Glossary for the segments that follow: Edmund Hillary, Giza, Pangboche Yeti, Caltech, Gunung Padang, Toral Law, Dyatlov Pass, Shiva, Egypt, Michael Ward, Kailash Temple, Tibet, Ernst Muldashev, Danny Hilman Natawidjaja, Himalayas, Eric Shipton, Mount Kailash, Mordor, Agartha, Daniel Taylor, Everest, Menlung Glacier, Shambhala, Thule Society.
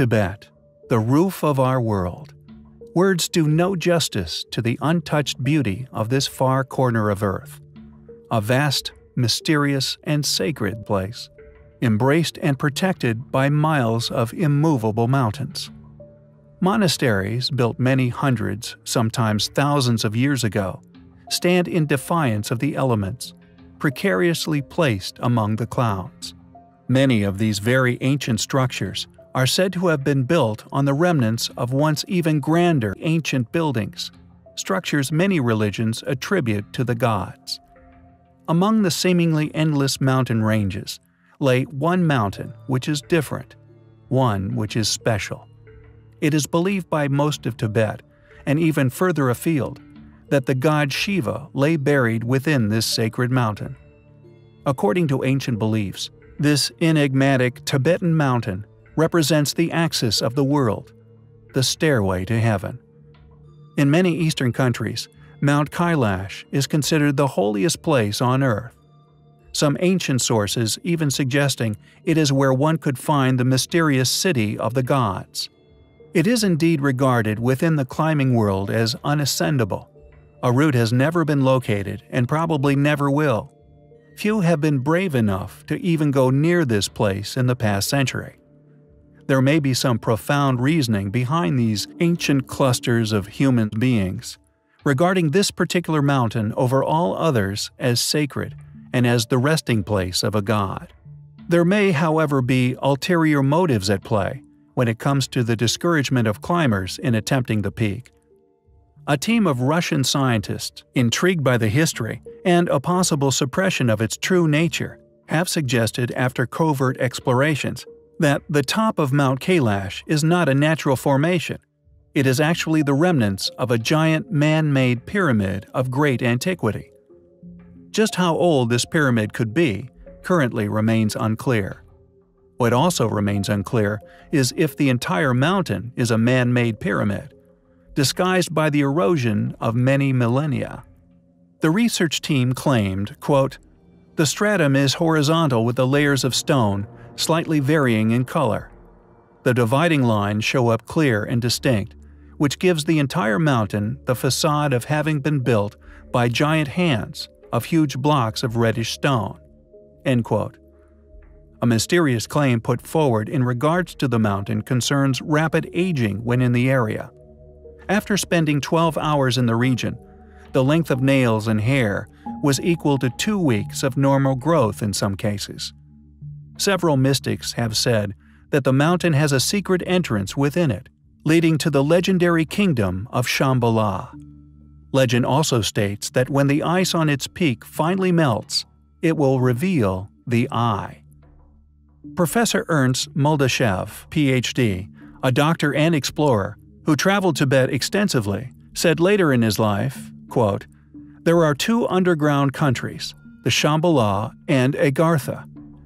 Tibet, the roof of our world. Words do no justice to the untouched beauty of this far corner of Earth. A vast, mysterious, and sacred place, embraced and protected by miles of immovable mountains. Monasteries, built many hundreds, sometimes thousands of years ago, stand in defiance of the elements, precariously placed among the clouds. Many of these very ancient structures are said to have been built on the remnants of once even grander ancient buildings, structures many religions attribute to the gods. Among the seemingly endless mountain ranges lay one mountain which is different, one which is special. It is believed by most of Tibet, and even further afield, that the god Shiva lay buried within this sacred mountain. According to ancient beliefs, this enigmatic Tibetan mountain represents the axis of the world, the stairway to heaven. In many Eastern countries, Mount Kailash is considered the holiest place on earth, some ancient sources even suggesting it is where one could find the mysterious city of the gods. It is indeed regarded within the climbing world as unascendable. A route has never been located and probably never will. Few have been brave enough to even go near this place in the past century. There may be some profound reasoning behind these ancient clusters of human beings, regarding this particular mountain over all others as sacred and as the resting place of a god. There may, however, be ulterior motives at play when it comes to the discouragement of climbers in attempting the peak. A team of Russian scientists, intrigued by the history and a possible suppression of its true nature, have suggested after covert explorations that the top of Mount Kailash is not a natural formation. It is actually the remnants of a giant man-made pyramid of great antiquity. Just how old this pyramid could be currently remains unclear. What also remains unclear is if the entire mountain is a man-made pyramid, disguised by the erosion of many millennia. The research team claimed, quote, "The stratum is horizontal with the layers of stone, slightly varying in color. The dividing lines show up clear and distinct, which gives the entire mountain the facade of having been built by giant hands of huge blocks of reddish stone." End quote. A mysterious claim put forward in regards to the mountain concerns rapid aging when in the area. After spending 12 hours in the region, the length of nails and hair was equal to 2 weeks of normal growth in some cases. Several mystics have said that the mountain has a secret entrance within it, leading to the legendary kingdom of Shambhala. Legend also states that when the ice on its peak finally melts, it will reveal the eye. Professor Ernst Muldashev, Ph.D., a doctor and explorer, who traveled Tibet extensively, said later in his life, quote, "There are two underground countries, the Shambhala and Agartha,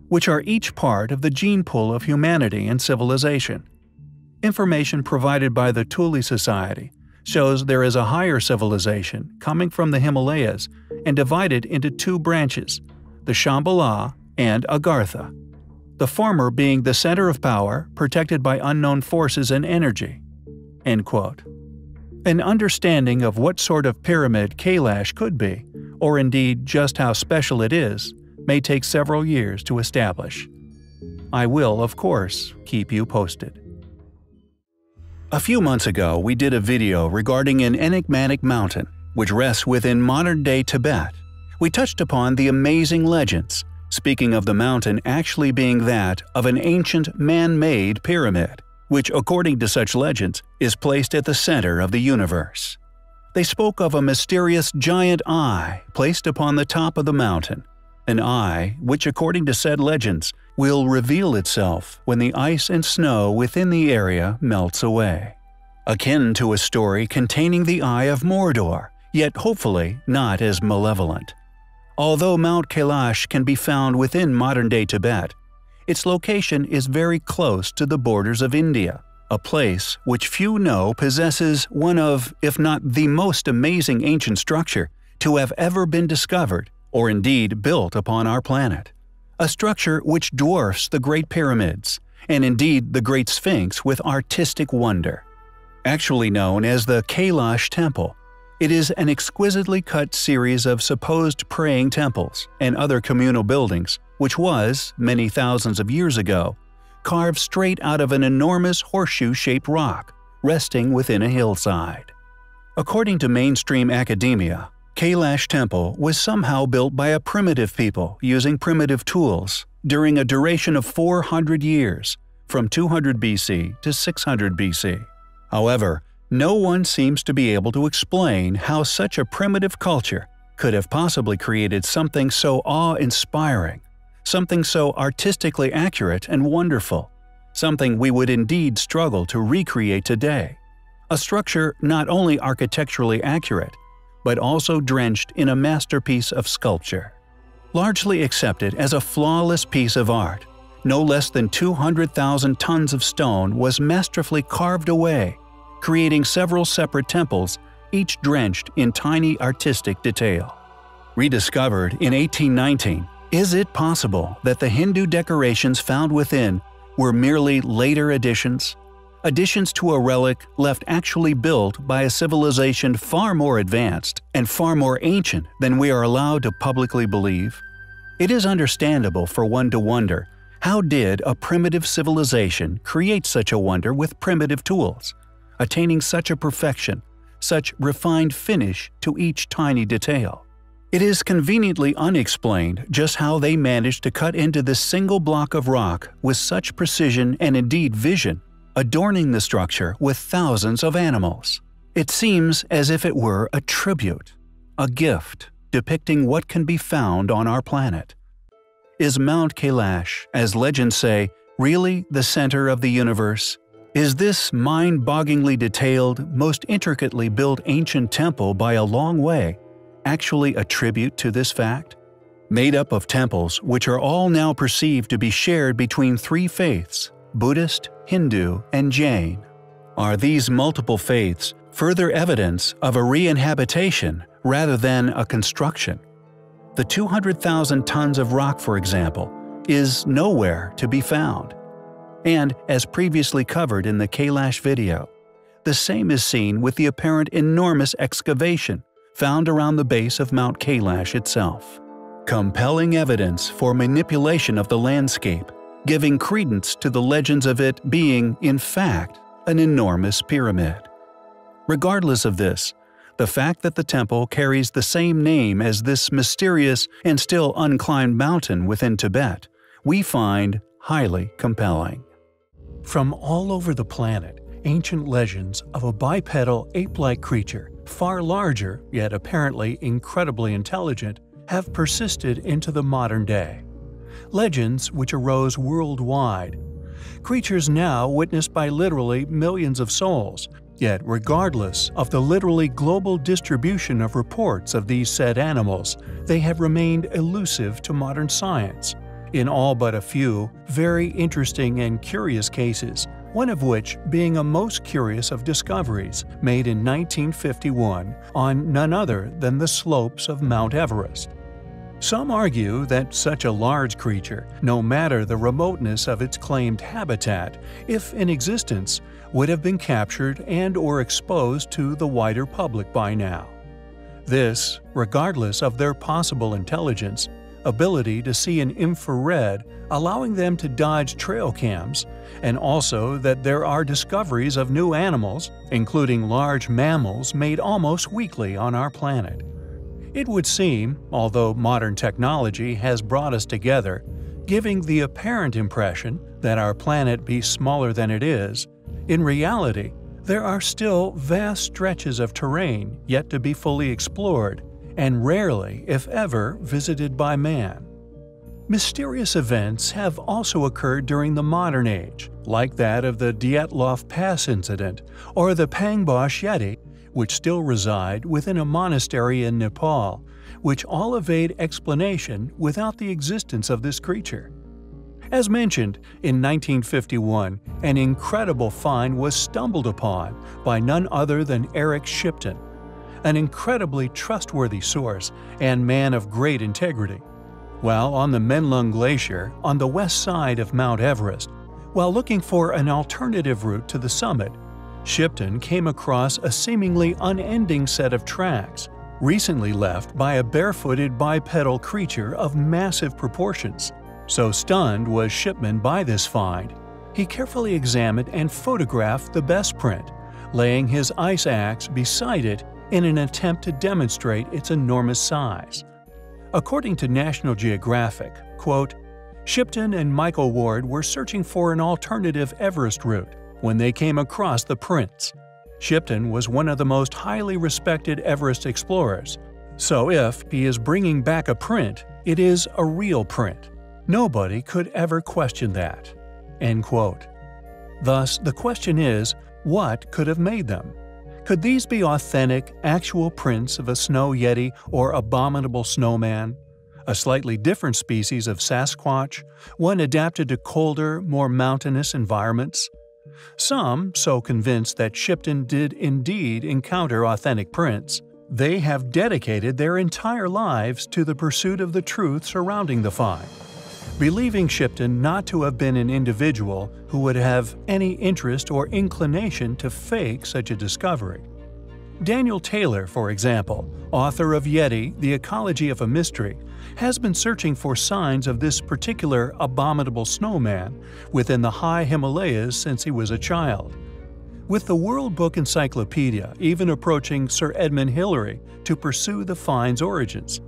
which are each part of the gene pool of humanity and civilization. Information provided by the Thule Society shows there is a higher civilization coming from the Himalayas and divided into two branches, the Shambhala and Agartha, the former being the center of power protected by unknown forces and energy." End quote. An understanding of what sort of pyramid Kailash could be, or indeed just how special it is, may take several years to establish. I will, of course, keep you posted. A few months ago, we did a video regarding an enigmatic mountain, which rests within modern-day Tibet. We touched upon the amazing legends, speaking of the mountain actually being that of an ancient man-made pyramid, which, according to such legends, is placed at the center of the universe. They spoke of a mysterious giant eye placed upon the top of the mountain, an eye which, according to said legends, will reveal itself when the ice and snow within the area melts away. Akin to a story containing the Eye of Mordor, yet hopefully not as malevolent. Although Mount Kailash can be found within modern-day Tibet, its location is very close to the borders of India, a place which few know possesses one of, if not the most amazing ancient structure to have ever been discovered or indeed built upon our planet. A structure which dwarfs the Great Pyramids and indeed the Great Sphinx with artistic wonder. Actually known as the Kailash Temple, it is an exquisitely cut series of supposed praying temples and other communal buildings, which was, many thousands of years ago, carved straight out of an enormous horseshoe-shaped rock, resting within a hillside. According to mainstream academia, Kailash Temple was somehow built by a primitive people using primitive tools during a duration of 400 years, from 200 BC to 600 BC. However, no one seems to be able to explain how such a primitive culture could have possibly created something so awe-inspiring, something so artistically accurate and wonderful, something we would indeed struggle to recreate today, a structure not only architecturally accurate, but also drenched in a masterpiece of sculpture. Largely accepted as a flawless piece of art, no less than 200,000 tons of stone was masterfully carved away, creating several separate temples, each drenched in tiny artistic detail. Rediscovered in 1819, is it possible that the Hindu decorations found within were merely later additions? Additions to a relic left actually built by a civilization far more advanced and far more ancient than we are allowed to publicly believe? It is understandable for one to wonder, how did a primitive civilization create such a wonder with primitive tools, attaining such a perfection, such refined finish to each tiny detail? It is conveniently unexplained just how they managed to cut into this single block of rock with such precision and indeed vision, adorning the structure with thousands of animals. It seems as if it were a tribute, a gift depicting what can be found on our planet. Is Mount Kailash, as legends say, really the center of the universe? Is this mind-bogglingly detailed, most intricately built ancient temple by a long way actually a tribute to this fact? Made up of temples which are all now perceived to be shared between three faiths, Buddhist, Hindu, and Jain. Are these multiple faiths further evidence of a re-inhabitation rather than a construction? The 200,000 tons of rock, for example, is nowhere to be found. And, as previously covered in the Kailash video, the same is seen with the apparent enormous excavation found around the base of Mount Kailash itself. Compelling evidence for manipulation of the landscape, giving credence to the legends of it being, in fact, an enormous pyramid. Regardless of this, the fact that the temple carries the same name as this mysterious and still unclimbed mountain within Tibet, we find highly compelling. From all over the planet, ancient legends of a bipedal ape-like creature, far larger yet apparently incredibly intelligent, have persisted into the modern day. Legends which arose worldwide. Creatures now witnessed by literally millions of souls, yet regardless of the literally global distribution of reports of these said animals, they have remained elusive to modern science, in all but a few very interesting and curious cases, one of which being a most curious of discoveries made in 1951 on none other than the slopes of Mount Everest. Some argue that such a large creature, no matter the remoteness of its claimed habitat, if in existence, would have been captured and/or exposed to the wider public by now. This, regardless of their possible intelligence, ability to see in infrared, allowing them to dodge trail cams, and also that there are discoveries of new animals, including large mammals made almost weekly on our planet. It would seem, although modern technology has brought us together, giving the apparent impression that our planet be smaller than it is, in reality, there are still vast stretches of terrain yet to be fully explored and rarely, if ever, visited by man. Mysterious events have also occurred during the modern age, like that of the Dyatlov Pass incident or the Pangboche Yeti, which still reside within a monastery in Nepal, which all evade explanation without the existence of this creature. As mentioned, in 1951, an incredible find was stumbled upon by none other than Eric Shipton, an incredibly trustworthy source and man of great integrity. While on the Menlung Glacier on the west side of Mount Everest, While looking for an alternative route to the summit, Shipton came across a seemingly unending set of tracks, recently left by a barefooted bipedal creature of massive proportions. So stunned was Shipton by this find, he carefully examined and photographed the best print, laying his ice axe beside it in an attempt to demonstrate its enormous size. According to National Geographic, quote, Shipton and Michael Ward were searching for an alternative Everest route when they came across the prints. Shipton was one of the most highly respected Everest explorers, so if he is bringing back a print, it is a real print. Nobody could ever question that. End quote. Thus, the question is, what could have made them? Could these be authentic, actual prints of a snow yeti or abominable snowman? A slightly different species of Sasquatch, one adapted to colder, more mountainous environments? Some, so convinced that Shipton did indeed encounter authentic prints, they have dedicated their entire lives to the pursuit of the truth surrounding the find, believing Shipton not to have been an individual who would have any interest or inclination to fake such a discovery. Daniel Taylor, for example, author of Yeti, The Ecology of a Mystery, has been searching for signs of this particular abominable snowman within the high Himalayas since he was a child. With the World Book Encyclopedia even approaching Sir Edmund Hillary to pursue the find's origins,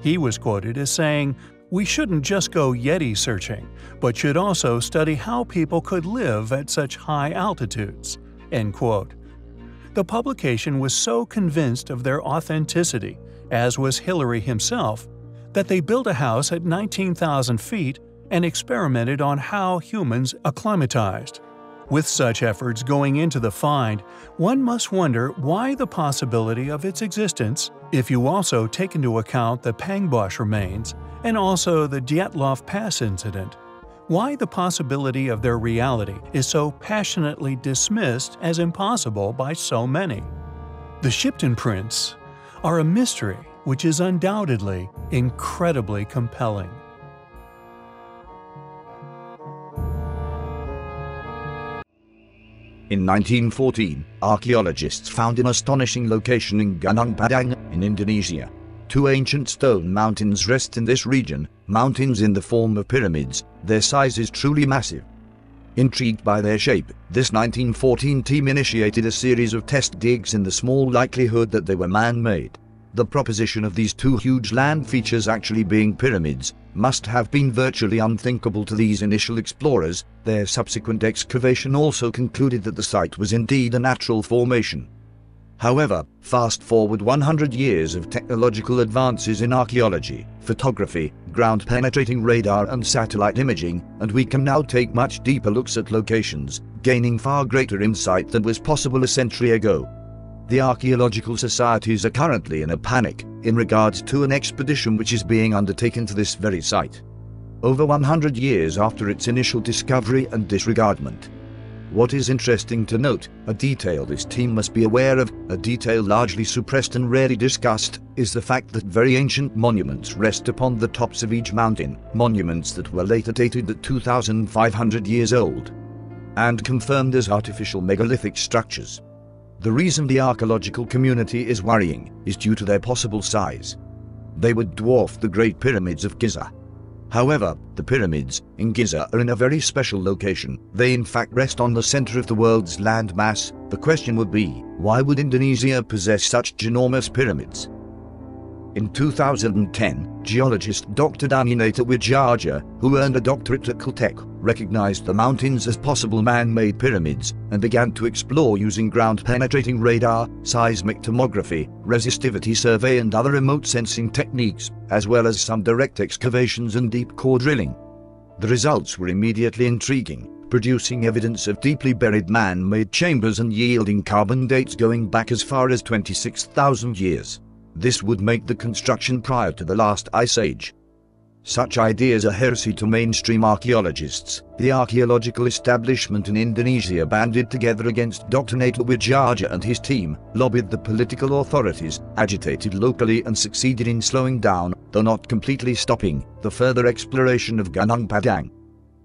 he was quoted as saying, "We shouldn't just go Yeti searching, but should also study how people could live at such high altitudes." End quote. The publication was so convinced of their authenticity, as was Hillary himself, that they built a house at 19,000 feet and experimented on how humans acclimatized. With such efforts going into the find, one must wonder why the possibility of its existence, if you also take into account the Pangboche remains, and also the Dyatlov Pass incident, why the possibility of their reality is so passionately dismissed as impossible by so many. The Shipton prints are a mystery which is undoubtedly incredibly compelling. In 1914, archaeologists found an astonishing location in Gunung Padang in Indonesia. Two ancient stone mountains rest in this region, mountains in the form of pyramids. Their size is truly massive. Intrigued by their shape, this 1914 team initiated a series of test digs in the small likelihood that they were man-made. The proposition of these two huge land features actually being pyramids must have been virtually unthinkable to these initial explorers. Their subsequent excavation also concluded that the site was indeed a natural formation. However, fast forward 100 years of technological advances in archaeology, photography, ground-penetrating radar and satellite imaging, and we can now take much deeper looks at locations, gaining far greater insight than was possible a century ago. The archaeological societies are currently in a panic in regards to an expedition which is being undertaken to this very site, over 100 years after its initial discovery and disregardment. What is interesting to note, a detail this team must be aware of, a detail largely suppressed and rarely discussed, is the fact that very ancient monuments rest upon the tops of each mountain, monuments that were later dated at 2,500 years old, and confirmed as artificial megalithic structures. The reason the archaeological community is worrying is due to their possible size. They would dwarf the Great Pyramids of Giza. However, the pyramids in Giza are in a very special location. They in fact rest on the center of the world's land mass. The question would be, why would Indonesia possess such ginormous pyramids? In 2010, geologist Dr. Danny Natawidjaja, who earned a doctorate at Caltech, recognized the mountains as possible man-made pyramids and began to explore using ground-penetrating radar, seismic tomography, resistivity survey and other remote sensing techniques, as well as some direct excavations and deep core drilling. The results were immediately intriguing, producing evidence of deeply buried man-made chambers and yielding carbon dates going back as far as 26,000 years. This would make the construction prior to the last ice age. Such ideas are heresy to mainstream archaeologists. The archaeological establishment in Indonesia banded together against Dr. Natawidjaja and his team, lobbied the political authorities, agitated locally and succeeded in slowing down, though not completely stopping, the further exploration of Gunung Padang.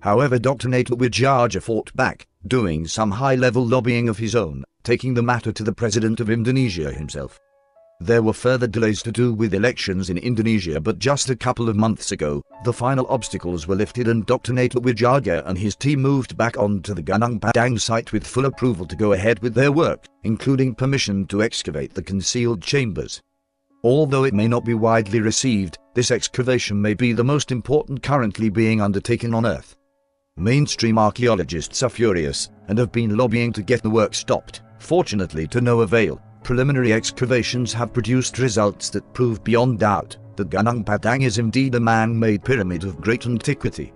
However, Dr. Natawidjaja fought back, doing some high-level lobbying of his own, taking the matter to the president of Indonesia himself. There were further delays to do with elections in Indonesia, but just a couple of months ago, the final obstacles were lifted and Dr. Natawidjaja and his team moved back onto the Gunung Padang site with full approval to go ahead with their work, including permission to excavate the concealed chambers. Although it may not be widely received, this excavation may be the most important currently being undertaken on Earth. Mainstream archaeologists are furious, and have been lobbying to get the work stopped, fortunately to no avail. Preliminary excavations have produced results that prove beyond doubt that Gunung Padang is indeed a man-made pyramid of great antiquity.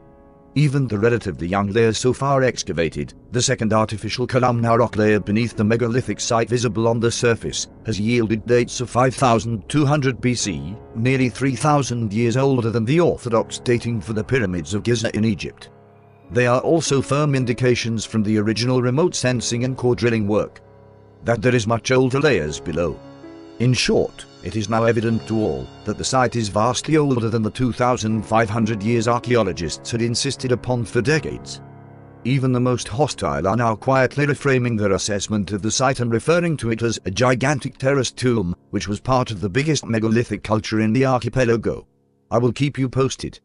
Even the relatively young layer so far excavated, the second artificial columnar rock layer beneath the megalithic site visible on the surface, has yielded dates of 5,200 BC, nearly 3,000 years older than the orthodox dating for the pyramids of Giza in Egypt. They are also firm indications from the original remote sensing and core drilling work that there is much older layers below. In short, it is now evident to all that the site is vastly older than the 2,500 years archaeologists had insisted upon for decades. Even the most hostile are now quietly reframing their assessment of the site and referring to it as a gigantic terraced tomb, which was part of the biggest megalithic culture in the archipelago. I will keep you posted.